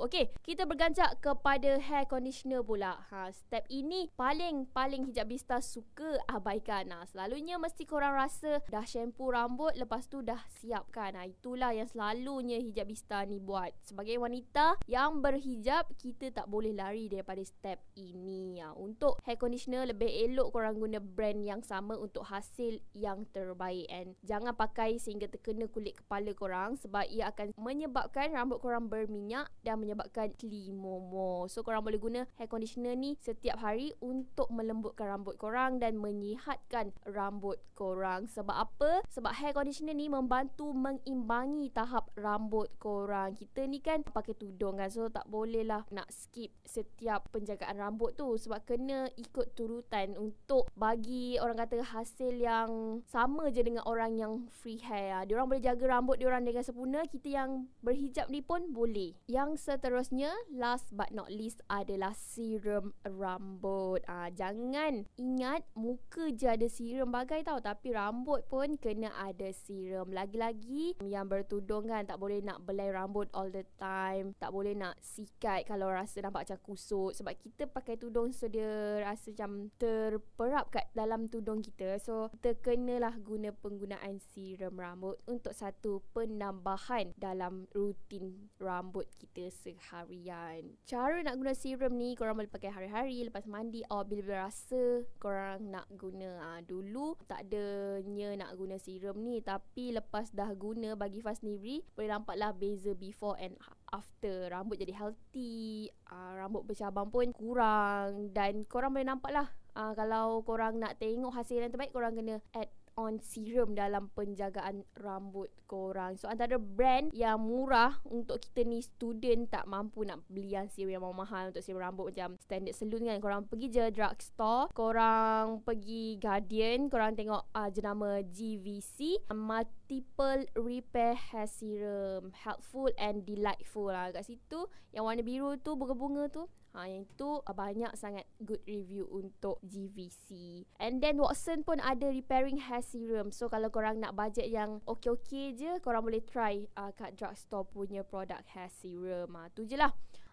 Okey, kita berganjak kepada hair conditioner pula. Step ini paling hijabista suka abaikan. Selalunya mesti korang rasa dah shampoo rambut, lepas tu dah siapkan. Itulah yang selalunya hijabista ni buat. Sebagai wanita yang berhijab, kita tak boleh lari daripada step ini. Untuk hair conditioner, lebih elok korang guna brand yang sama untuk hasil yang terbaik. And jangan pakai sehingga terkena kulit kepala korang, sebab ia akan menyebabkan rambut korang berminyak dan menyebabkan klimomo. So korang boleh guna hair conditioner ni setiap hari untuk melembutkan rambut korang dan menyihatkan rambut korang. Sebab apa? Sebab hair conditioner ni membantu mengimbangi tahap rambut korang. Kita ni kan pakai tudung kan, so tak boleh lah nak skip setiap penjagaan rambut tu, sebab kena ikut turutan untuk bagi orang kata hasil yang sama je dengan orang yang free hair. Diorang boleh jaga rambut diorang dengan sempurna, kita yang berhijab ni pun boleh. Yang seterusnya, last but not least, adalah serum rambut. Jangan ingat muka je ada serum bagai tau, tapi rambut pun kena ada serum. Lagi-lagi yang bertudung kan, tak boleh nak belai rambut all the time, tak boleh nak sikat kalau rasa nampak macam kusut, sebab kita pakai tudung so dia rasa macam terperap kat dalam tudung kita. So kita kenalah guna penggunaan serum rambut untuk satu penambahan dalam rutin rambut kita seharian. Cara nak guna serum ni, korang boleh pakai hari-hari, lepas mandi, or bila-bila rasa korang nak guna. Dulu tak adanya nak guna serum ni, tapi lepas dah guna bagi Faz sendiri, boleh nampak lah beza before and after. Rambut jadi healthy, rambut bercabang pun kurang, dan korang boleh nampak lah. Kalau korang nak tengok hasil yang terbaik, korang kena add on serum dalam penjagaan rambut korang. So antara brand yang murah untuk kita ni student tak mampu nak beli yang serum yang mahal untuk serum rambut macam standard salon kan, korang pergi je drugstore, korang pergi Guardian, korang tengok jenama GVC multiple repair hair serum, helpful and delightful lah. Kat situ yang warna biru tu bunga-bunga tu, yang itu banyak sangat good review untuk GVC. And then Watsons pun ada repairing hair serum. So kalau korang nak budget yang okey-okey je, korang boleh try kat drugstore punya produk hair serum. Tu je lah.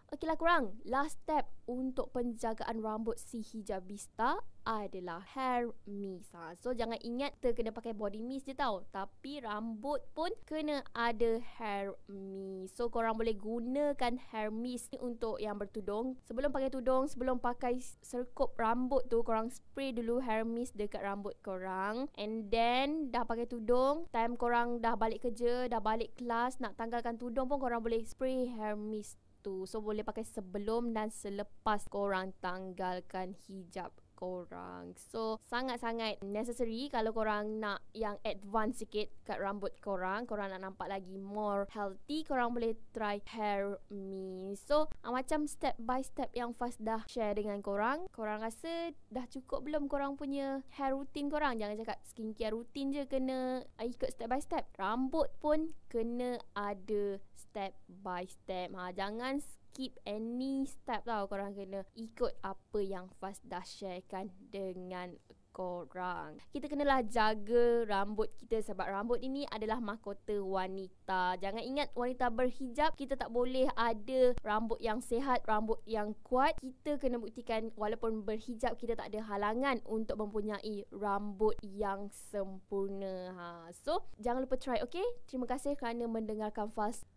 Okey lah korang, last step untuk penjagaan rambut si hijabista adalah hair mist. So jangan ingat terkena pakai body mist je tau, tapi rambut pun kena ada hair mist. So korang boleh gunakan hair mist ni untuk yang bertudung. Sebelum pakai tudung, sebelum pakai serkup rambut tu, korang spray dulu hair mist dekat rambut korang. And then dah pakai tudung, time korang dah balik kerja, dah balik kelas, nak tanggalkan tudung pun korang boleh spray hair mist tu. So boleh pakai sebelum dan selepas korang tanggalkan hijab korang. So sangat-sangat necessary kalau korang nak yang advance sikit kat rambut korang, korang nak nampak lagi more healthy, korang boleh try hair mist. So macam step by step yang Faz dah share dengan korang, korang rasa dah cukup belum korang punya hair routine korang? Jangan cakap skincare routine je, kena ikut step by step. Rambut pun kena ada step by step. Jangan skip any step tau, korang kena ikut apa yang Faz dah sharekan dengan korang. Kita kenalah jaga rambut kita, sebab rambut ini adalah mahkota wanita. Jangan ingat wanita berhijab kita tak boleh ada rambut yang sihat, rambut yang kuat. Kita kena buktikan walaupun berhijab kita tak ada halangan untuk mempunyai rambut yang sempurna. So jangan lupa try, okay? Terima kasih kerana mendengarkan Faz